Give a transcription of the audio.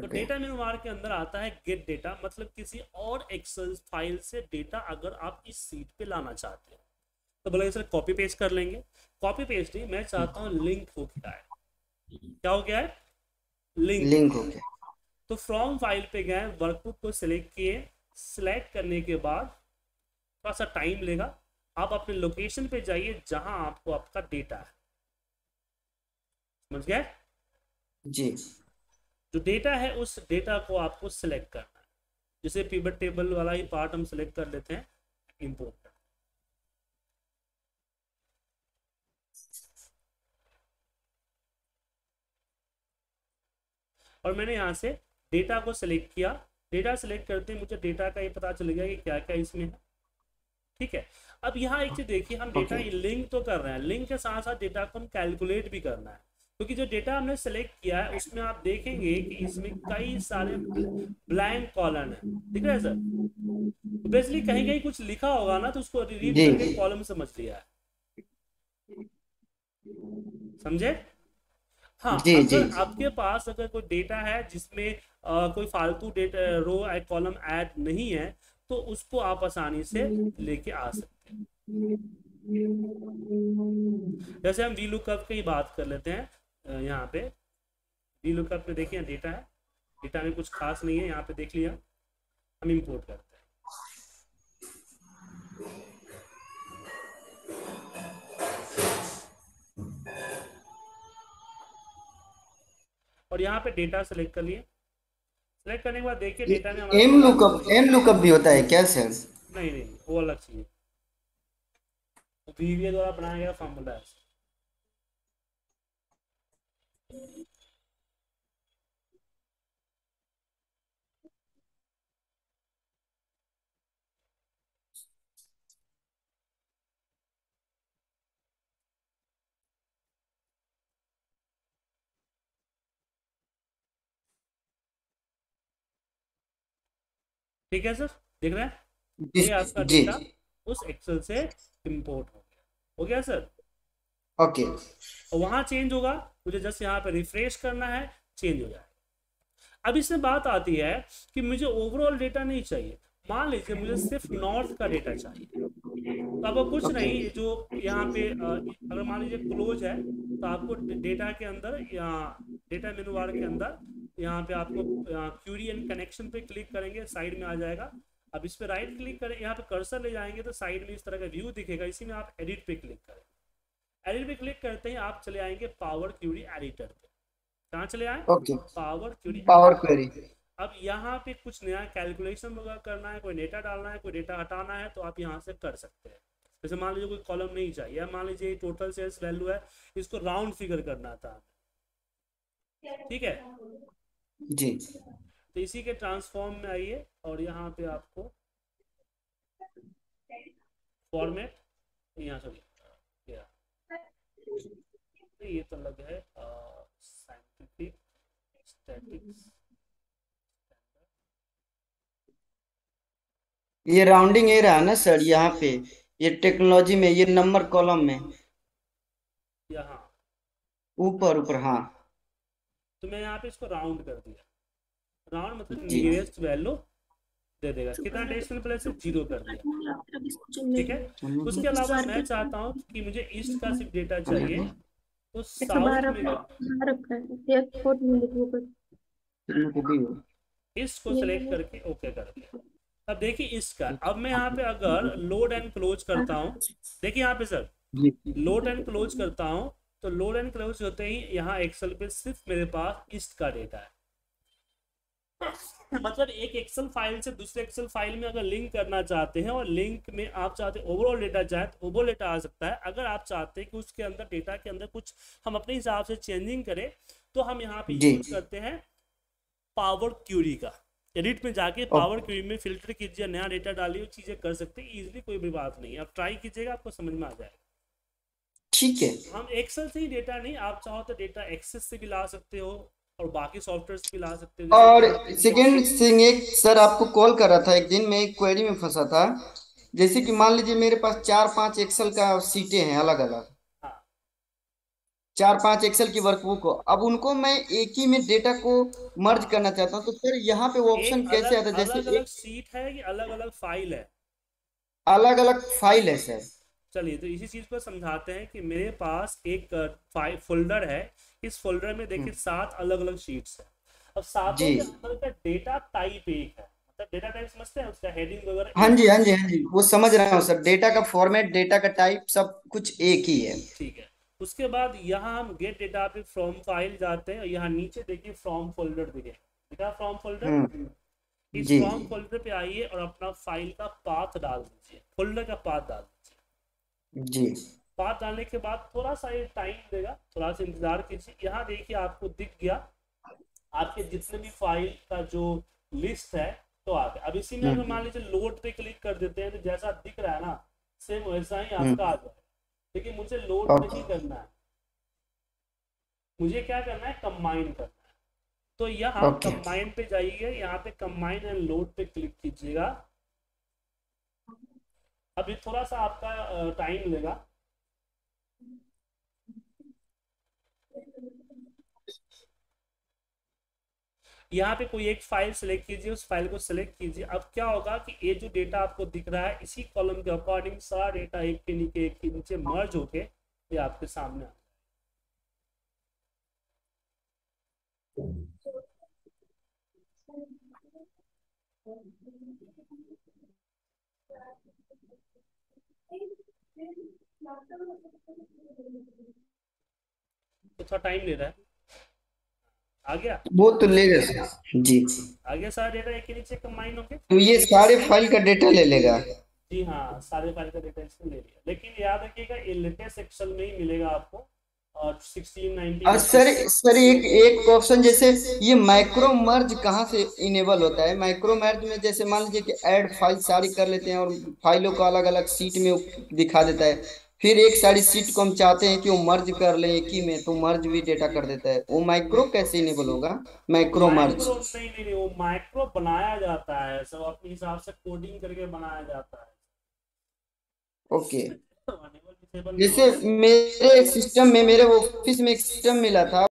तो डेटा मेनू बार के अंदर आता है गेट डेटा, मतलब किसी और एक्सेल फाइल से डेटा अगर आप इस सीट पे लाना चाहते हैं तो बोला सर कॉपी पेस्ट कर लेंगे। कॉपी पेस्ट नहीं, मैं चाहता हूँ लिंक हो गया है। क्या हो गया है? लिंक हो गया। तो फ्रॉम फाइल पे गए, वर्कबुक को सिलेक्ट किए, सिलेक्ट करने के बाद थोड़ा सा टाइम लेगा, आप अपने लोकेशन पे जाइए जहां आपको आपका डेटा है। समझ गए जी? जो डेटा है उस डेटा को आपको सिलेक्ट करना है, जैसे पिवट टेबल वाला ही पार्ट हम सिलेक्ट कर लेते हैं, इंपोर्ट। और मैंने यहाँ से डेटा को सिलेक्ट किया। डेटा सिलेक्ट करते ही मुझे डेटा का ये पता चल गया कि क्या क्या इसमें है। ठीक है, अब यहाँ एक चीज देखिए, हम डेटा लिंक तो कर रहे हैं, लिंक के साथ साथ डेटा को हम कैलकुलेट भी करना है, क्योंकि जो डेटा हमने सेलेक्ट किया है उसमें आप देखेंगे कि इसमें कई सारे ब्लैंक कॉलम है। ठीक है सर, तो बेसिकली कहीं कहीं कुछ लिखा होगा ना, तो उसको रीड करके कॉलम समझ लिया है। समझे? हाँ, अगर आपके पास अगर कोई डेटा है जिसमें कोई फालतू डेटा रो या कॉलम ऐड नहीं है तो उसको आप आसानी से लेके आ सकते हैं। जैसे हम वी लुकअप की बात कर लेते हैं, यहाँ पे वी लुकअप में देखिए डेटा है, डेटा में कुछ खास नहीं है, यहाँ पे देख लिया, हम इंपोर्ट करते हैं। और यहाँ पे डेटा सेलेक्ट कर लिए, सेलेक्ट करने के बाद देखिए डेटा में हमारा एम लुकअप भी होता है क्या सर? नहीं नहीं, वो अलग चीज है, वीवीए द्वारा बनाया गया फार्मूला है। ठीक है सर, देख रहे हैं ये आपका डेटा उस एक्सेल से इंपोर्ट हो गया। हो गया सर? ओके। वहां चेंज होगा, मुझे जस्ट यहाँ पे रिफ्रेश करना है, चेंज हो जाएगा। अब इसमें बात आती है कि मुझे ओवरऑल डेटा नहीं चाहिए, मान लीजिए मुझे सिर्फ नॉर्थ का डेटा चाहिए, तो आपको कुछ नहीं, जो यहाँ पे अगर मान लीजिए क्लोज है तो आपको डेटा के अंदर यहाँ डेटा मेनू बार के अंदर यहाँ पे आपको क्यूरी एंड कनेक्शन पे क्लिक करेंगे, साइड में आ जाएगा। अब इस पे राइट क्लिक करें, यहाँ पे कर्सर ले जाएंगे तो साइड में इस तरह का व्यू दिखेगा, इसी में आप एडिट पे क्लिक करें। एडिट पे क्लिक करते ही आप चले आएंगे पावर क्यूरी एडिटर पे। कहाँ चले आए? Power query. अब यहाँ पे कुछ नया कैलकुलेशन वगैरह करना है, कोई डेटा डालना है, कोई डेटा हटाना है, तो आप यहाँ से कर सकते हैं। जैसे मान लीजिए कोई कॉलम नहीं चाहिए, मान लीजिए टोटल सेल्स वैल्यू है, इसको राउंड फिगर करना था। ठीक है जी, तो इसी के ट्रांसफॉर्म में आइए और यहाँ पे आपको फॉर्मेट यहाँ से ये तो अलग है, साइंटिफिक स्टैटिक्स, ये राउंडिंग ए रहा ना सर, यहाँ पे ये टेक्नोलॉजी में ये नंबर कॉलम में यहाँ ऊपर हाँ, तो मैं यहाँ पे इसको राउंड कर दिया। राउंड मतलब नियरेस्ट वैल्यू दे देगा, कितना डेसिमल प्लेस से जीरो कर दिया। ठीक है, उसके अलावा मैं चाहता हूँ कि मुझे ईस्ट का सिर्फ डेटा चाहिए, तो ईस्ट को सिलेक्ट करके ओके कर दिया। अब देखिए ईस्ट का, अब मैं यहाँ पे अगर लोड एंड क्लोज करता हूँ, देखिए यहाँ पे सर लोड एंड क्लोज करता हूँ, तो लोड एंड क्लोज होते ही यहाँ एक्सेल पे सिर्फ मेरे पास ईस्ट का डेटा है। मतलब एक एक्सेल फाइल से दूसरे एक्सेल फाइल में अगर लिंक करना चाहते हैं और लिंक में आप चाहते ओवरऑल डेटा चाहे तो ओवरऑल डेटा आ सकता है। अगर आप चाहते हैं कि उसके अंदर डेटा के अंदर कुछ हम अपने हिसाब से चेंजिंग करें, तो हम यहाँ पे यूज करते हैं पावर क्यूरी का। एडिट में जाके पावर क्यूरी में फिल्टर कीजिए, नया डेटा डालिए, चीजें कर सकते हैं ईजिली, कोई भी बात नहीं। आप ट्राई कीजिएगा, आपको समझ में आ जाएगा। ठीक है, हम एक्सेल से ही डेटा नहीं, आप चाहो तो डेटा एक्सेस से भी ला सकते हो और बाकी सॉफ्टवेयर से भी ला सकते हो। और सेकंड थिंग, एक सर आपको कॉल कर रहा था, एक दिन मैं एक क्वेरी में फंसा था, जैसे कि मान लीजिए मेरे पास 4-5 एक्सेल का सीटें हैं अलग अलग, चार पांच एक्सेल की वर्कबुक को, अब उनको मैं एक ही में डेटा को मर्ज करना चाहता हूँ, तो सर यहाँ पे वो ऑप्शन कैसे आता है? जैसे अलग अलग सीट है कि अलग अलग फाइल है? अलग अलग फाइल है सर। चलिए तो इसी चीज को समझाते हैं कि मेरे पास एक फोल्डर है, इस फोल्डर में देखिए 7 अलग अलग शीट्स है। अब 7 के अंदर का डेटा टाइप एक है, मतलब डेटा टाइप समझते हैं उसका हेडिंग वगैरह। हाँ जी हाँ जी हाँ जी, वो समझ रहा हूँ सर, डेटा का फॉर्मेट, डेटा का टाइप सब कुछ एक ही है। ठीक है, उसके बाद यहाँ हम गेट डेटा पे फ्रॉम फाइल जाते हैं और यहाँ नीचे देखिए फ्रॉम फोल्डर दिखेगा, फ्रॉम फोल्डर, इस फ्रॉम फोल्डर पे आइए और अपना फाइल का पाथ डाल दीजिए, फोल्डर का पाथ डाल दीजिए। जी, पाथ डालने के बाद थोड़ा सा ये टाइम देगा, थोड़ा सा इंतजार कीजिए। यहाँ देखिए आपको दिख गया, आपके जितने भी फाइल का जो लिस्ट है तो आ गया। अब इसी में अगर मान लीजिए लोड पे क्लिक कर देते हैं तो जैसा दिख रहा है ना सेम वैसा ही आपका आ जाए, लेकिन मुझे लोड नहीं करना है, मुझे क्या करना है? कंबाइन करना है। तो यहाँ कंबाइन पे जाइए, यहाँ पे कंबाइन एंड लोड पे क्लिक कीजिएगा। अभी थोड़ा सा आपका टाइम लेगा। यहाँ पे कोई एक फाइल सेलेक्ट कीजिए, उस फाइल को सिलेक्ट कीजिए। अब क्या होगा कि ये जो डेटा आपको दिख रहा है इसी कॉलम के अकॉर्डिंग सारा डेटा एक के नीचे मर्ज होके ये आपके सामने थोड़ा टाइम ले रहा है। आ गया वो तो ले गया जी, आ गया सारा डेटा एक नीचे कंबाइन होके, तो ये सारे फाइल का डेटा ले लेगा। जी हाँ, सारे फाइल का डेटा इसने ले लिया, लेकिन याद रखिएगा ये लेटेस्ट एक्सेल में ही मिलेगा आपको। और 1690 सर एक ऑप्शन, जैसे ये माइक्रो मर्ज कहाँ से इनेबल होता है? माइक्रो मर्ज में जैसे मान लीजिए कि ऐड फाइल सारी कर लेते हैं और फाइलों को अलग अलग सीट में दिखा देता है, फिर एक सारी सीट को हम चाहते हैं कि वो मर्ज कर लें एक ही में, तो मर्ज भी डेटा कर देता है। वो माइक्रो कैसे इनेबल होगा? माइक्रो मर्ज नहीं, वो माइक्रो बनाया जाता है, सब अपने हिसाब से कोडिंग करके बनाया जाता है। ओके, जैसे मेरे सिस्टम में, मेरे ऑफिस में एक सिस्टम मिला था।